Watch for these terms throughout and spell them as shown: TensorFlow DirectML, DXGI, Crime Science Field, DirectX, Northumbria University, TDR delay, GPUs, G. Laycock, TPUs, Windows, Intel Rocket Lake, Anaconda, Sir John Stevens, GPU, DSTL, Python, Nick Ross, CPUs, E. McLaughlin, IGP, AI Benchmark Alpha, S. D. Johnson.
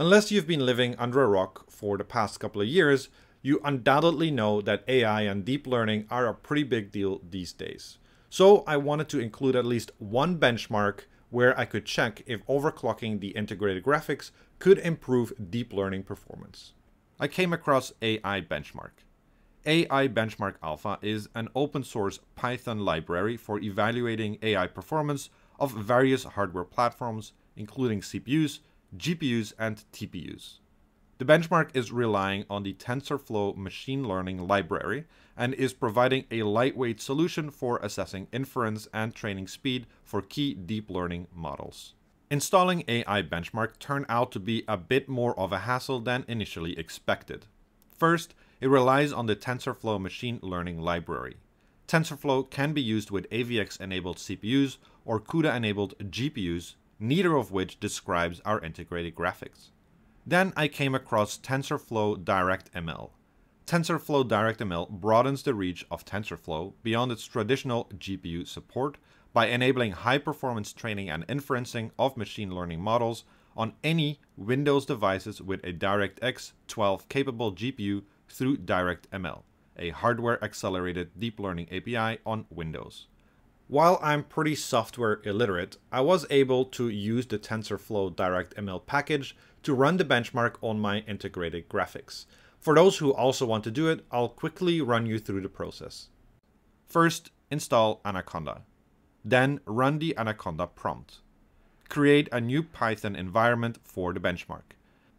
Unless you've been living under a rock for the past couple of years, you undoubtedly know that AI and deep learning are a pretty big deal these days. So I wanted to include at least one benchmark where I could check if overclocking the integrated graphics could improve deep learning performance. I came across AI Benchmark. AI Benchmark Alpha is an open source Python library for evaluating AI performance of various hardware platforms, including CPUs, GPUs, and TPUs. The benchmark is relying on the TensorFlow machine learning library and is providing a lightweight solution for assessing inference and training speed for key deep learning models. Installing AI Benchmark turned out to be a bit more of a hassle than initially expected. First, it relies on the TensorFlow machine learning library. TensorFlow can be used with AVX-enabled CPUs or CUDA-enabled GPUs, neither of which describes our integrated graphics. Then I came across TensorFlow DirectML. TensorFlow DirectML broadens the reach of TensorFlow beyond its traditional GPU support by enabling high-performance training and inferencing of machine learning models on any Windows devices with a DirectX 12 capable GPU through DirectML, a hardware-accelerated deep learning API on Windows. While I'm pretty software illiterate, I was able to use the TensorFlow DirectML package to run the benchmark on my integrated graphics. For those who also want to do it, I'll quickly run you through the process. First, install Anaconda. Then run the Anaconda prompt. Create a new Python environment for the benchmark.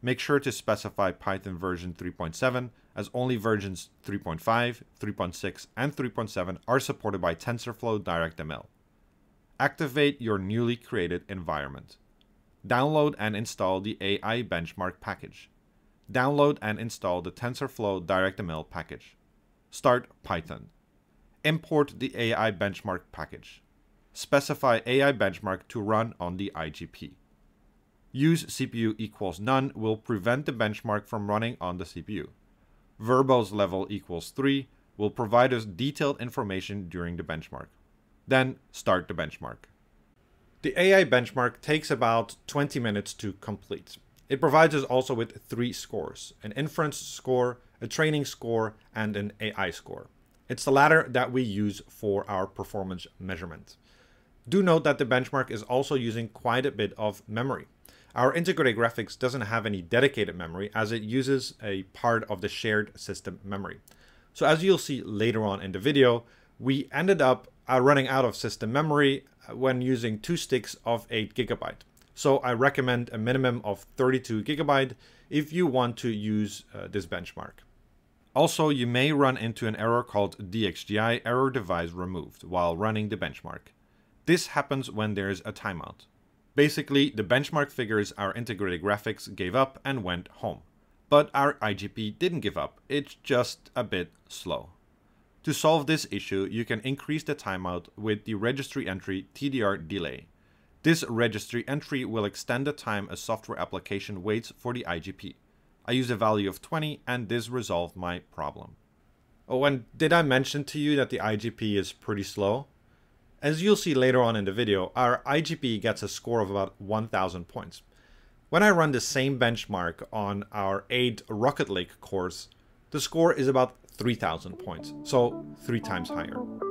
Make sure to specify Python version 3.7, as only versions 3.5, 3.6, and 3.7 are supported by TensorFlow DirectML. Activate your newly created environment. Download and install the AI Benchmark package. Download and install the TensorFlow DirectML package. Start Python. Import the AI Benchmark package. Specify AI Benchmark to run on the IGP. Use CPU equals none will prevent the benchmark from running on the CPU. Verbose level equals 3 will provide us detailed information during the benchmark. Then start the benchmark. The AI benchmark takes about 20 minutes to complete. It provides us also with 3 scores, an inference score, a training score, and an AI score. It's the latter that we use for our performance measurement. Do note that the benchmark is also using quite a bit of memory. Our integrated graphics doesn't have any dedicated memory as it uses a part of the shared system memory. So as you'll see later on in the video, we ended up running out of system memory when using 2 sticks of 8 GB. So I recommend a minimum of 32 GB if you want to use this benchmark. Also, you may run into an error called DXGI error device removed while running the benchmark. This happens when there's a timeout. Basically, the benchmark figures our integrated graphics gave up and went home. But our IGP didn't give up, it's just a bit slow. To solve this issue, you can increase the timeout with the registry entry TDR delay. This registry entry will extend the time a software application waits for the IGP. I used a value of 20 and this resolved my problem. Oh, and did I mention to you that the IGP is pretty slow? As you'll see later on in the video, our IGP gets a score of about 1,000 points. When I run the same benchmark on our 8 Rocket Lake cores, the score is about 3,000 points, so 3 times higher.